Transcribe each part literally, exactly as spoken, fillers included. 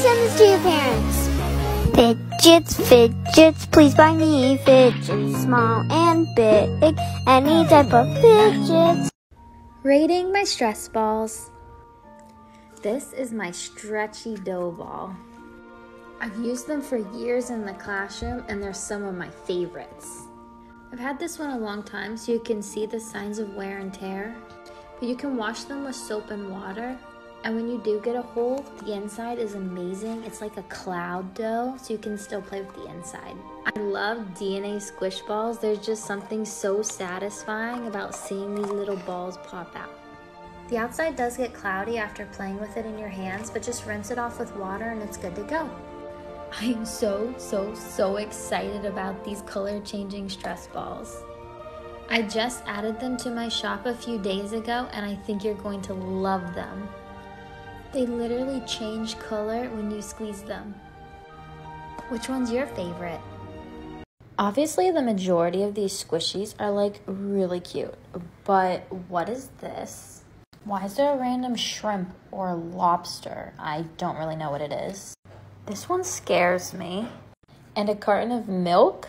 send this to your parents. Fidgets, fidgets, please buy me fidgets, small and big, any type of fidgets. Rating my stress balls. This is my stretchy dough ball. I've used them for years in the classroom and they're some of my favorites. I've had this one a long time, so you can see the signs of wear and tear, but you can wash them with soap and water. And when you do get a hole, the inside is amazing. It's like a cloud dough, so you can still play with the inside. I love D N A squish balls. There's just something so satisfying about seeing these little balls pop out. The outside does get cloudy after playing with it in your hands, but just rinse it off with water and it's good to go. I am so, so, so excited about these color-changing stress balls. I just added them to my shop a few days ago and I think you're going to love them. They literally change color when you squeeze them. Which one's your favorite? Obviously, the majority of these squishies are like really cute, but what is this? Why is there a random shrimp or lobster? I don't really know what it is. This one scares me. And a carton of milk?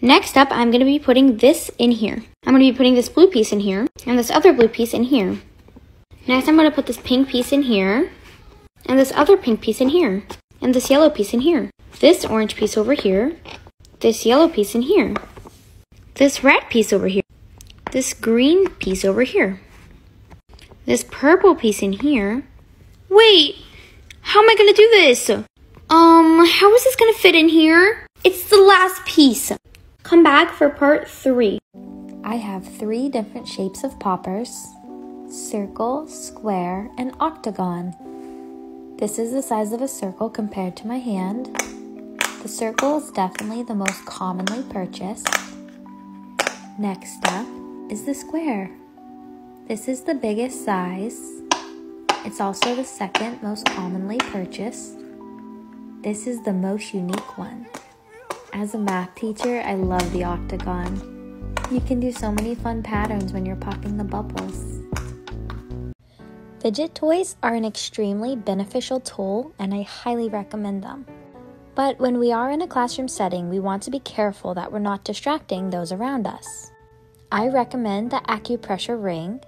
Next up, I'm going to be putting this in here. I'm going to be putting this blue piece in here and this other blue piece in here. Next, I'm going to put this pink piece in here and this other pink piece in here and this yellow piece in here. This orange piece over here, this yellow piece in here, this red piece over here, this green piece over here, this purple piece in here. Wait, how am I going to do this? Um, how is this going to fit in here? It's the last piece. Come back for part three. I have three different shapes of poppers: circle, square, and octagon. This is the size of a circle compared to my hand. The circle is definitely the most commonly purchased. Next up is the square. This is the biggest size. It's also the second most commonly purchased. This is the most unique one. As a math teacher, I love the octagon. You can do so many fun patterns when you're popping the bubbles. Fidget toys are an extremely beneficial tool and I highly recommend them. But when we are in a classroom setting, we want to be careful that we're not distracting those around us. I recommend the acupressure ring.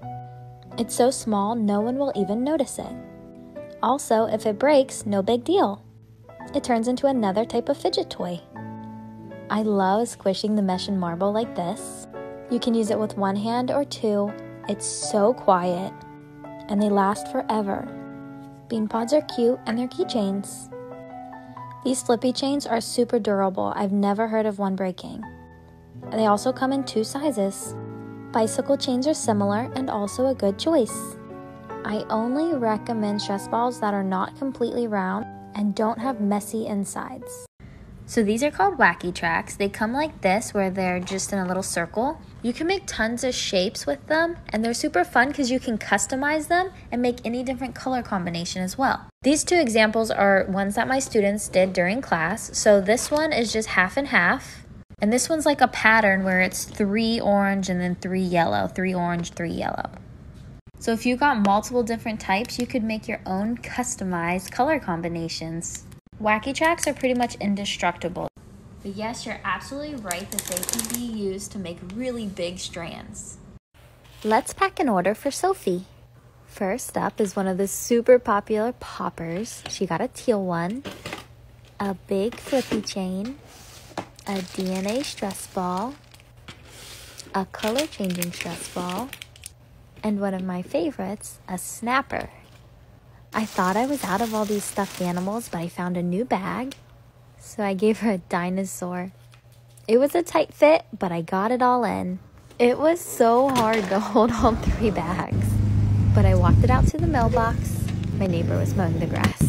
It's so small, no one will even notice it. Also, if it breaks, no big deal. It turns into another type of fidget toy. I love squishing the mesh and marble like this. You can use it with one hand or two. It's so quiet, and they last forever. Bean pods are cute, and they're keychains. These flippy chains are super durable. I've never heard of one breaking. They also come in two sizes. Bicycle chains are similar and also a good choice. I only recommend stress balls that are not completely round and don't have messy insides. So these are called wacky tracks. They come like this where they're just in a little circle. You can make tons of shapes with them and they're super fun because you can customize them and make any different color combination as well. These two examples are ones that my students did during class. So this one is just half and half. And this one's like a pattern where it's three orange and then three yellow, three orange, three yellow. So if you got multiple different types, you could make your own customized color combinations. Wacky tracks are pretty much indestructible. But yes, you're absolutely right that they can be used to make really big strands. Let's pack an order for Sophie. First up is one of the super popular poppers. She got a teal one, a big flippy chain, a D N A stress ball, a color-changing stress ball, and one of my favorites, a snapper. I thought I was out of all these stuffed animals, but I found a new bag, so I gave her a dinosaur. It was a tight fit, but I got it all in. It was so hard to hold all three bags, but I walked it out to the mailbox. My neighbor was mowing the grass.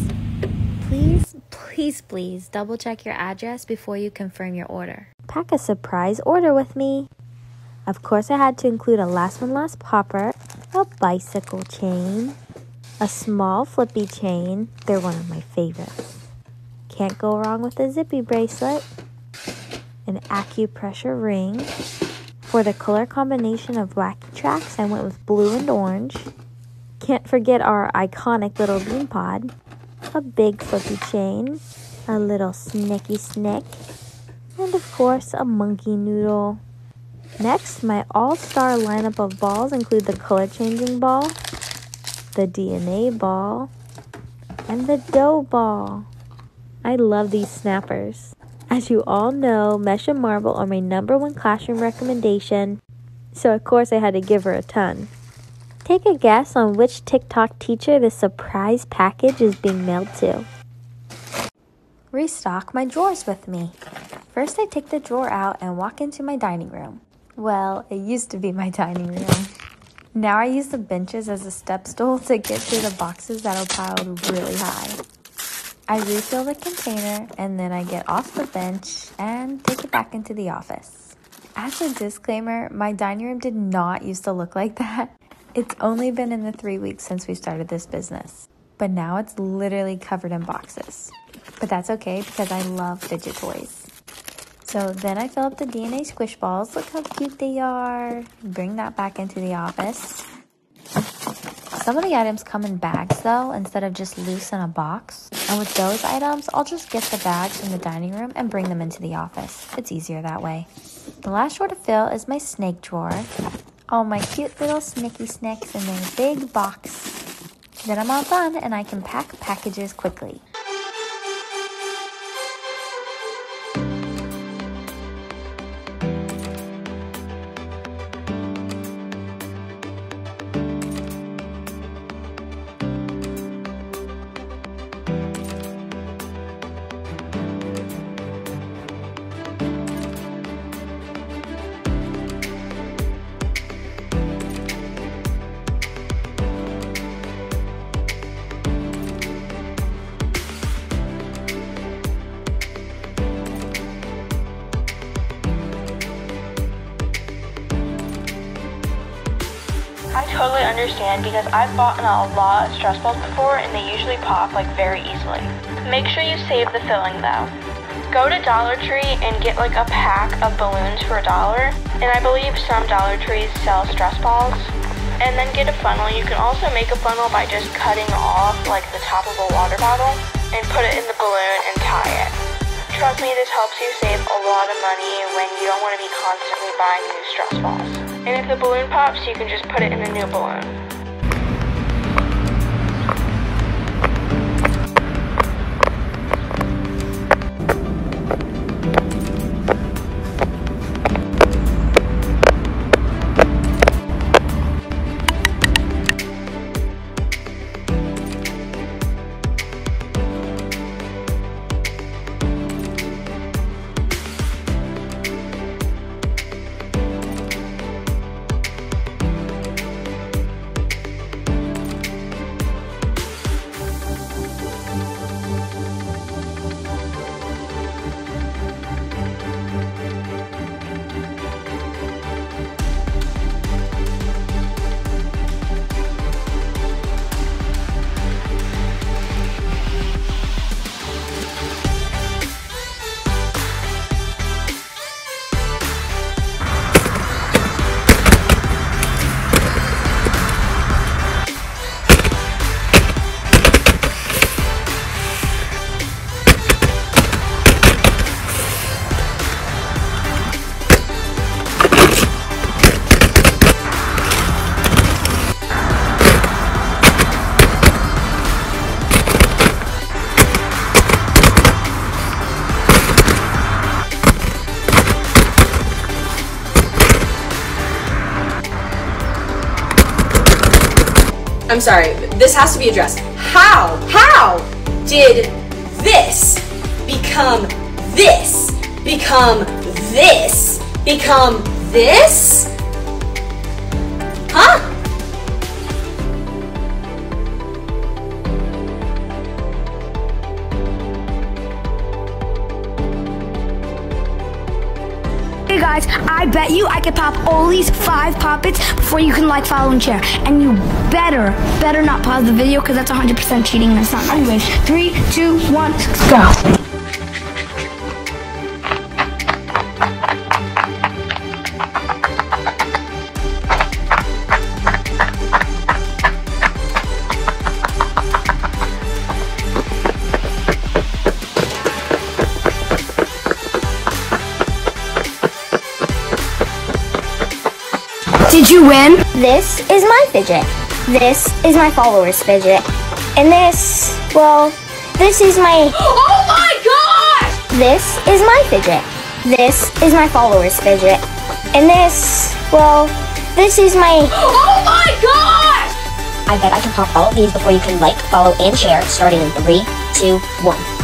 Please, please, please double check your address before you confirm your order. Pack a surprise order with me. Of course, I had to include a last one last popper, a bicycle chain, a small flippy chain, they're one of my favorites, Can't go wrong with a zippy bracelet. An acupressure ring. For the color combination of wacky tracks, I went with blue and orange. Can't forget our iconic little bean pod. A big flippy chain. A little snicky snick. And of course, a monkey noodle. Next, my all-star lineup of balls include the color-changing ball, the D N A ball, and the dough ball. I love these snappers. As you all know, mesh and marble are my number one classroom recommendation, so of course I had to give her a ton. Take a guess on which TikTok teacher this surprise package is being mailed to. Restock my drawers with me. First, I take the drawer out and walk into my dining room. Well, it used to be my dining room. Now I use the benches as a step stool to get through the boxes that are piled really high. I refill the container and then I get off the bench and take it back into the office. As a disclaimer, my dining room did not used to look like that. It's only been in the three weeks since we started this business, but now it's literally covered in boxes. But that's okay because I love fidget toys. So then I fill up the D N A squish balls. Look how cute they are. Bring that back into the office. Some of the items come in bags though, instead of just loose in a box. And with those items, I'll just get the bags from the dining room and bring them into the office. It's easier that way. The last drawer to fill is my snake drawer. All my cute little snicky snacks in their big box. Then I'm all done and I can pack packages quickly. I totally understand because I've bought in a lot of stress balls before and they usually pop like very easily. Make sure you save the filling though. Go to Dollar Tree and get like a pack of balloons for a dollar, and I believe some Dollar Trees sell stress balls. And then get a funnel. You can also make a funnel by just cutting off like the top of a water bottle and put it in the balloon and tie it. Trust me, this helps you save a lot of money when you don't want to be constantly buying new stress balls. And if the balloon pops, you can just put it in the new balloon. I'm sorry, this has to be addressed. How, how did this become this, become this, become this? Huh? Hey guys, I bet you I could pop Ollie's five poppets before you can like, follow, and share. And you better, better not pause the video because that's one hundred percent cheating and it's not. Anyways, three, two, one, go. Did you win? This is my fidget. This is my follower's fidget. And this, well, this is my... Oh my gosh! This is my fidget. This is my follower's fidget. And this, well, this is my... Oh my gosh! I bet I can pop all of these before you can like, follow, and share, starting in three, two, one.